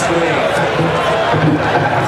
this wave.